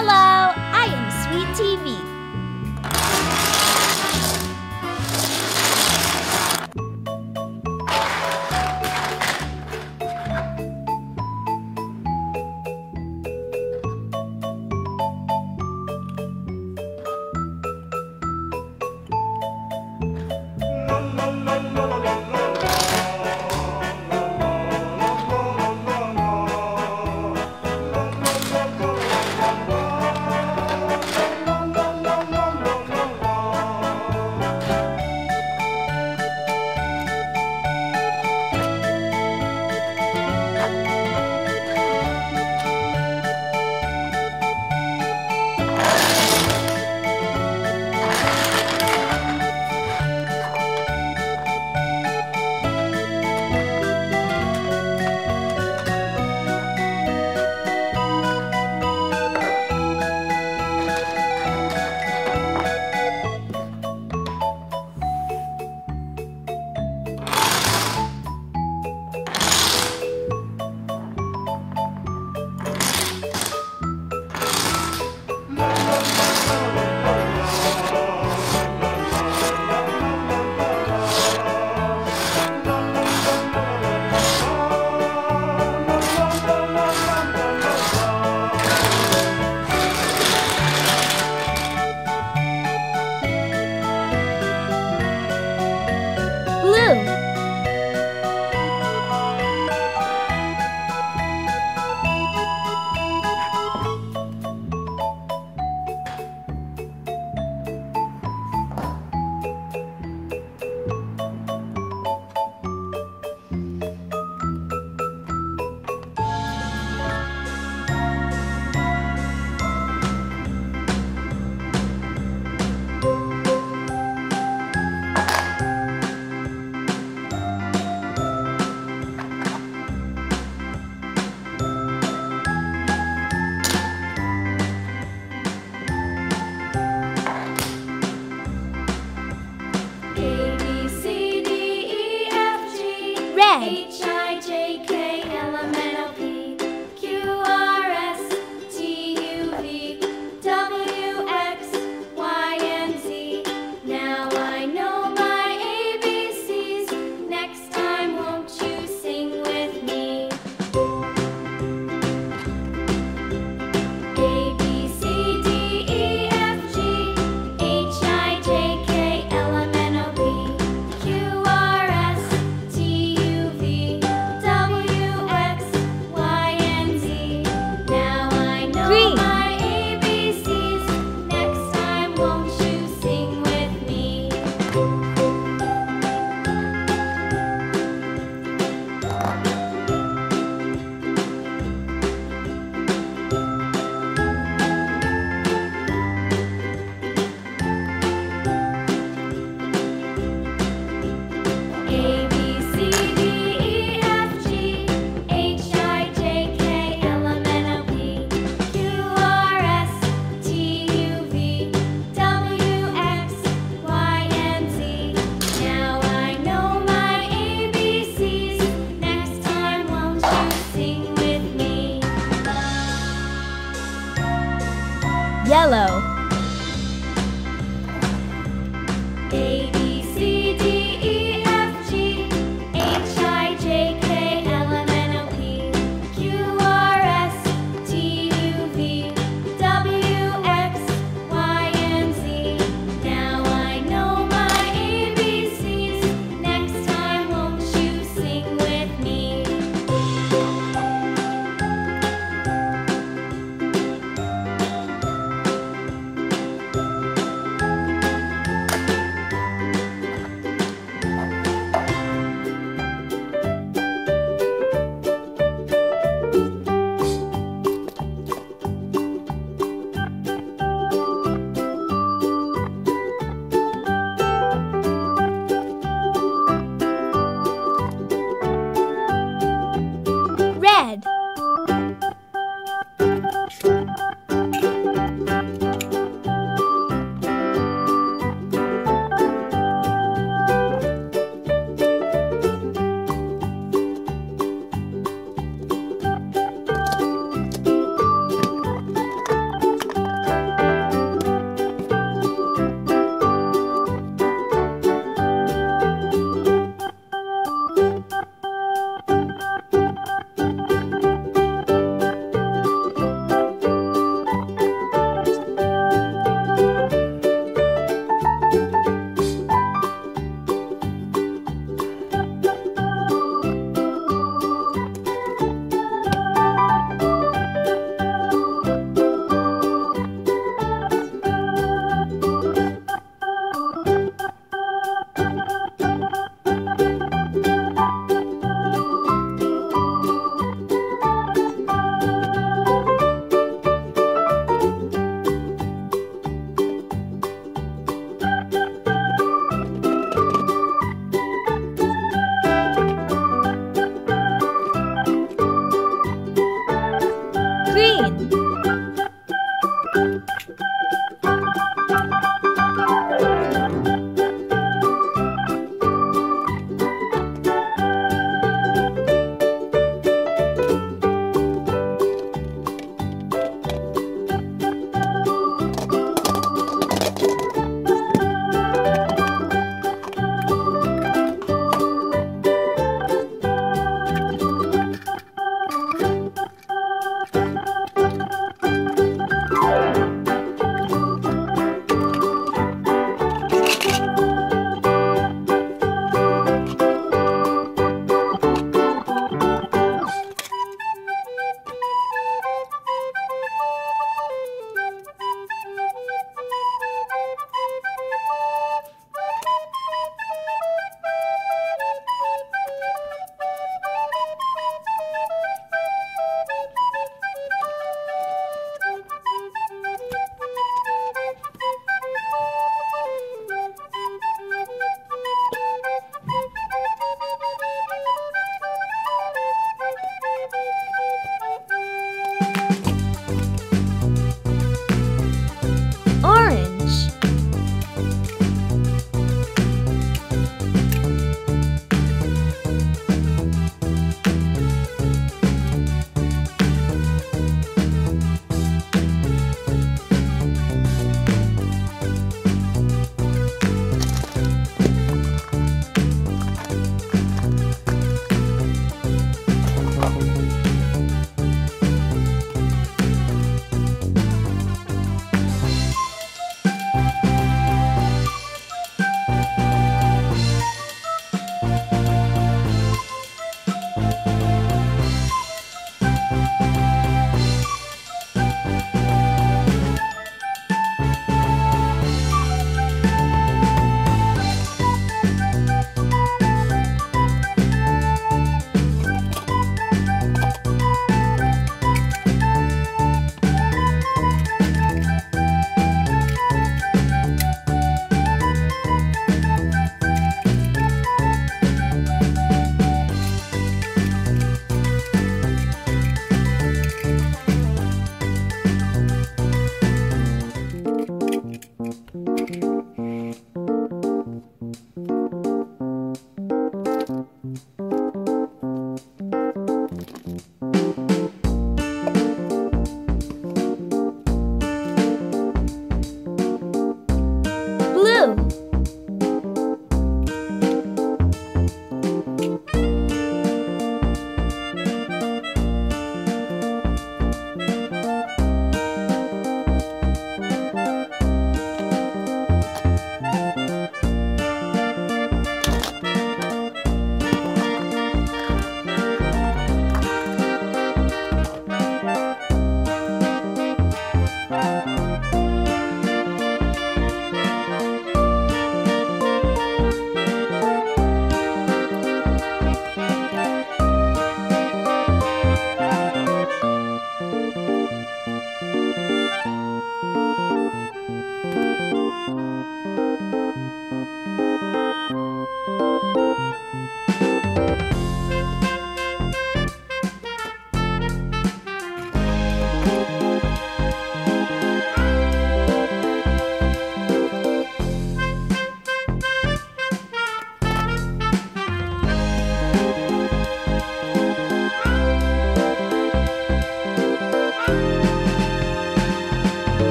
Hello, I am Sweet TV. Yellow.